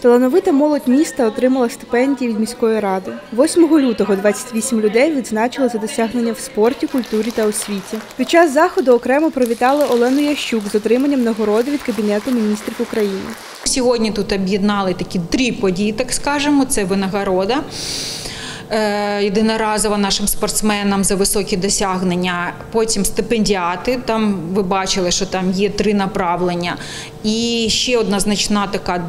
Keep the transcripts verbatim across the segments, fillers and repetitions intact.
Талановита молодь міста отримала стипендії від міської ради. восьмого лютого двадцять вісім людей відзначили за досягнення в спорті, культурі та освіті. Під час заходу окремо привітали Олену Ящук з отриманням нагороди від Кабінету Міністрів України. Сьогодні тут об'єднали такі три події, так скажемо, це винагорода єдиноразово нашим спортсменам за високі досягнення, потім стипендіати, там ви бачили, що там є три направлення. І ще одна значна така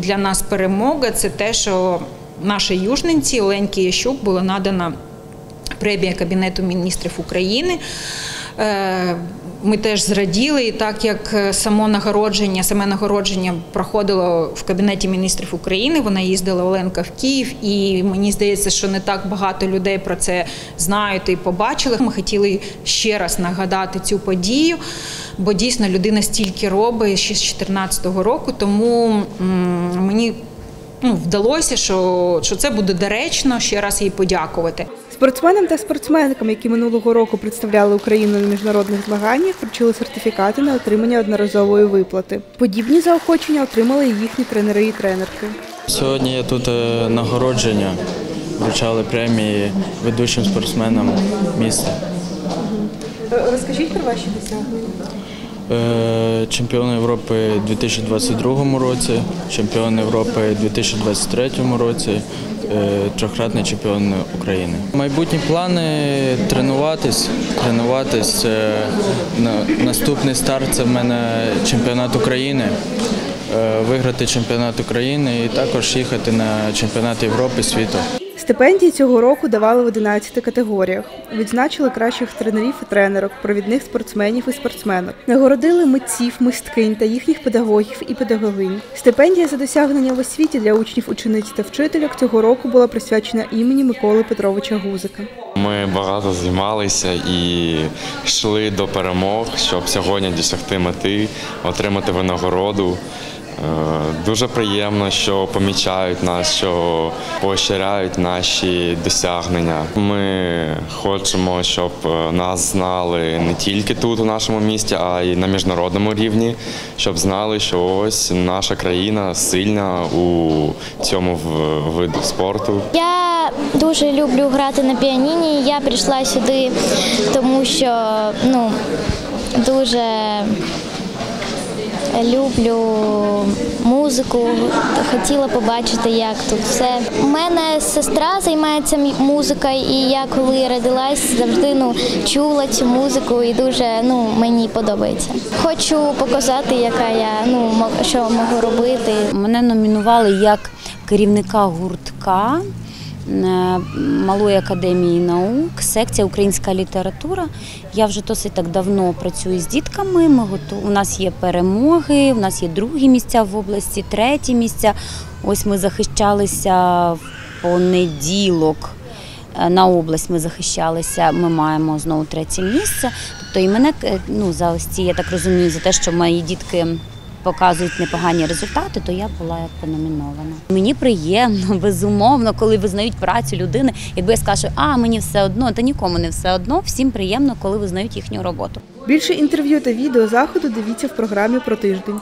для нас перемога – це те, що нашій южненці Оленці Ящук була надана премія Кабінету Міністрів України. Ми теж зраділи, і так як само нагородження, саме нагородження проходило в Кабінеті Міністрів України, вона їздила, Оленка, в Київ, і мені здається, що не так багато людей про це знають і побачили. Ми хотіли ще раз нагадати цю подію, бо дійсно людина стільки робить ще з дві тисячі чотирнадцятого року, тому мені ну, вдалося, що, що це буде доречно ще раз їй подякувати. Спортсменам та спортсменкам, які минулого року представляли Україну на міжнародних змаганнях, вручили сертифікати на отримання одноразової виплати. Подібні заохочення отримали і їхні тренери і тренерки. Сьогодні є тут нагородження, вручали премії ведучим спортсменам міста. Розкажіть про ваші досягнення. Чемпіон Європи у дві тисячі двадцять другому році, чемпіон Європи у дві тисячі двадцять третьому році, трьохкратний чемпіон України. Майбутні плани – тренуватись, тренуватись. Наступний старт – це в мене чемпіонат України, виграти чемпіонат України і також їхати на чемпіонат Європи, світу. Стипендії цього року давали в одинадцяти категоріях. Відзначили кращих тренерів і тренерок, провідних спортсменів і спортсменок. Нагородили митців, мисткинь та їхніх педагогів і педагогинь. Стипендія за досягнення в освіті для учнів, учениць та вчителів цього року була присвячена імені Миколи Петровича Гузика. Ми багато займалися і йшли до перемог, щоб сьогодні досягти мети, отримати винагороду. Дуже приємно, що помічають нас, що поощряють наші досягнення. Ми хочемо, щоб нас знали не тільки тут, у нашому місті, а й на міжнародному рівні, щоб знали, що ось наша країна сильна у цьому виду спорту. Я дуже люблю грати на піаніні. Я прийшла сюди, тому що ну, дуже... люблю музику, хотіла побачити, як тут все. У мене сестра займається музикою, і я коли родилась, завжди ну, чула цю музику і дуже ну, мені подобається. Хочу показати, яка я, ну, що можу робити. Мене номінували як керівника гуртка Малої академії наук, секція «Українська література». Я вже досить так давно працюю з дітками, ми готові. У нас є перемоги, у нас є другі місця в області, треті місця. Ось ми захищалися в понеділок, на область ми захищалися, ми маємо знову третє місце. Тобто і мене, ну, за ось ці, я так розумію, за те, що мої дітки показують непогані результати, то я була номінована. Мені приємно, безумовно, коли визнають працю людини. Якби я скажу, а мені все одно, та нікому не все одно, всім приємно, коли визнають їхню роботу. Більше інтерв'ю та відео заходу дивіться в програмі «Про тиждень».